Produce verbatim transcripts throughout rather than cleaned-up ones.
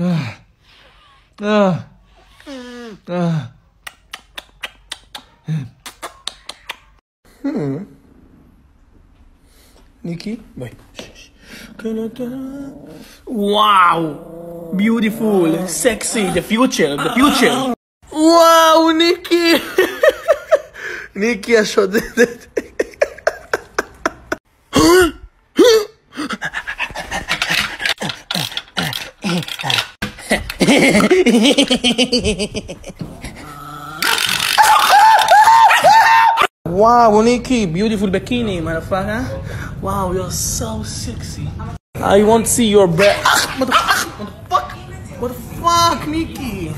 Uh, uh, uh. Hmm. Nikki, boy. Wow! Beautiful, sexy, the future, the future. Wow, Nikki! Nikki, I shot it. Wow, Nikki, beautiful bikini, motherfucker. Wow, you're so sexy. I won't see your breath. What the fuck? What the fuck, Nikki?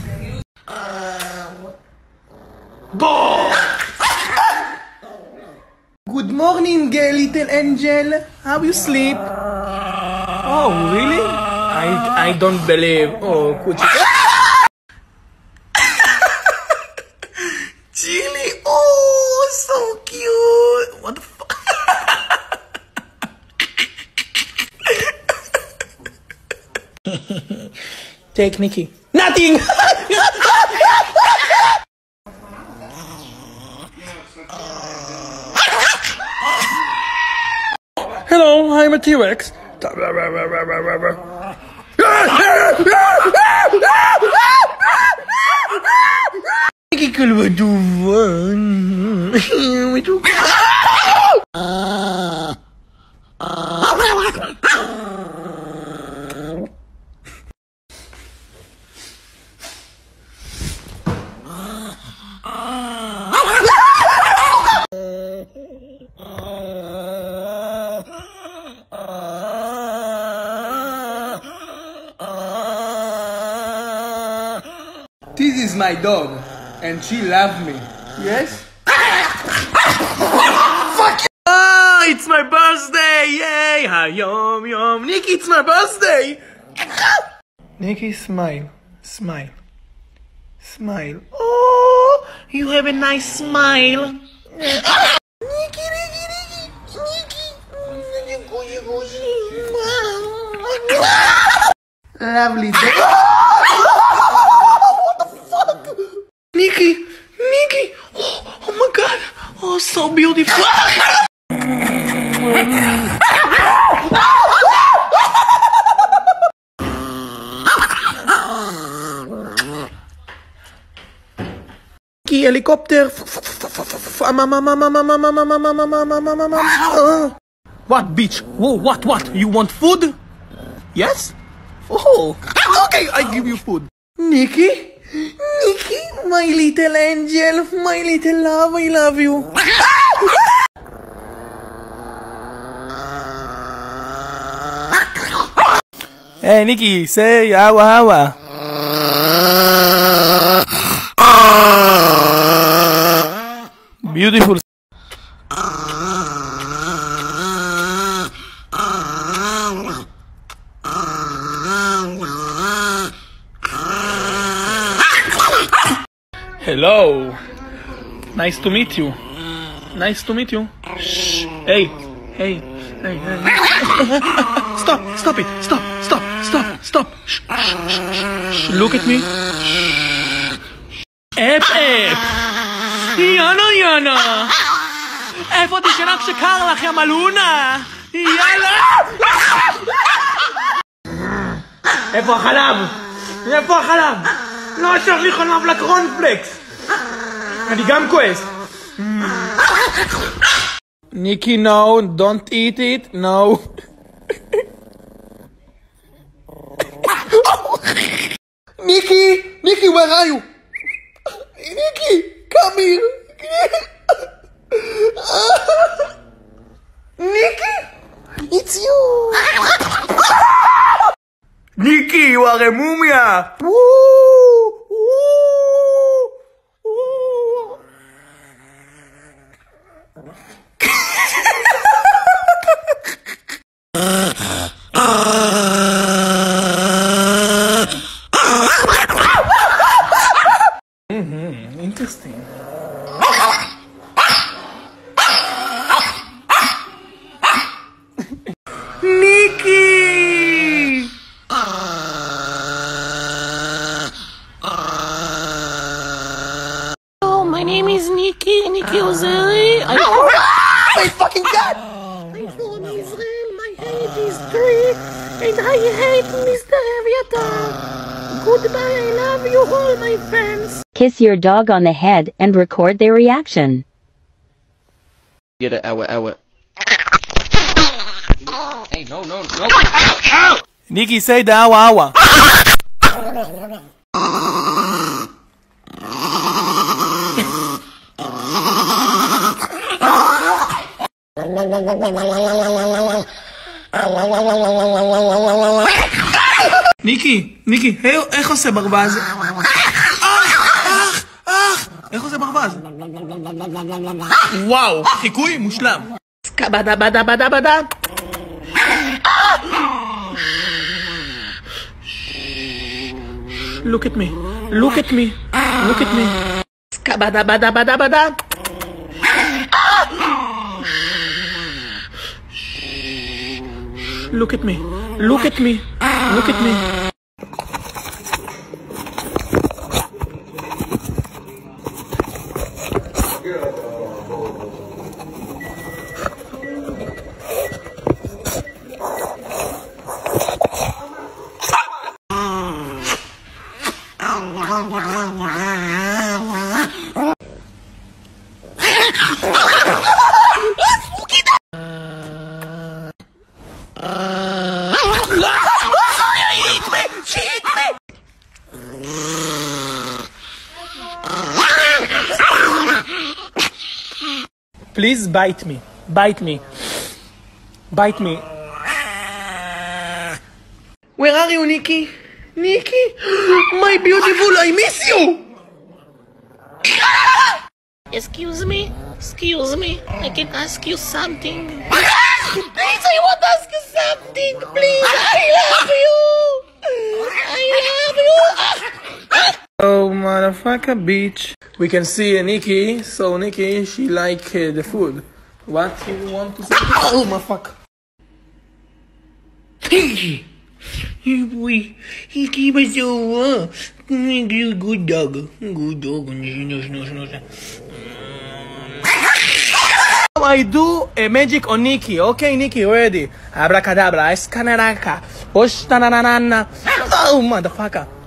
Good morning, gay little angel. How you sleep? Oh, really? I, I don't believe. Oh, could you? Chili. Oh, so cute. What the fuck? Take Nikki. Nothing. Hello, I'm a T-Rex. This is my dog, and she loves me. Yes? Fuck you! Oh, it's my birthday! Yay! Hi, yum, yum. Nikki, it's my birthday! Nikki, smile. Smile. Smile. Oh, you have a nice smile. Nikki, Nikki, Nikki. Nikki. Lovely day. Nikki, Nikki, oh, oh my God, oh, so beautiful. Nikki, helicopter. What, bitch? Whoa, what, what? You want food? Yes? Oh, okay, I give you food. Nikki? Nikki, my little angel, my little love, I love you. Hey, Nikki, say awa awa. Beautiful. Hello, nice to meet you. Nice to meet you. Shh. Hey, hey, hey, hey. Stop, stop it, stop, stop, stop, stop. Shh, shh, shh, shh. Look at me. Ep, ep. Yana, yana. איפה תשנק שקר לך, יא מלונה? יאללה. איפה החלב? איפה החלב? לא אשר לי חלב לקרונפלקס. אני גם כועס. ניקי, no, don't eat it, no. ניקי, ניקי, where are you? ניקי, come here. ניקי, it's you. ניקי, you are a mumia. Mm-hmm. Interesting. Nikki. My name is Nikki, Nikki Ozeli. I oh my fucking god! I'm from Israel, my head is Greek, and I hate Mister Aviatar. Goodbye, I love you all, my friends. Kiss your dog on the head and record their reaction. Get it, ow it, ow it. Hey, no, no, no. Nikki, say the ow, ow. ניקי, ניקי, איך עושה ברווז? אח, אח, איך עושה ברווז? וואו, חיקוי מושלם. סקבדה בדה בדה בדה. Look at me, look at me, look at me. סקבדה בדה בדה בדה. Look at me, look at me, look at me. Please bite me, bite me, bite me. Where are you, Nikki? Nikki? My beautiful, I miss you! Excuse me, excuse me, I can ask you something. Please, I want to ask you something, please, I love you! I love you! Oh, motherfucker, bitch. We can see uh, Nikki, so Nikki, she like uh, the food. What do you want to say? Oh my fuck! Hey! Hey boy, he keep us over. Good dog. Good dog. Now I do a magic on Nikki. Okay, Nikki, ready? Abracadabra, escanaraca, push tananana. Oh, motherfucker!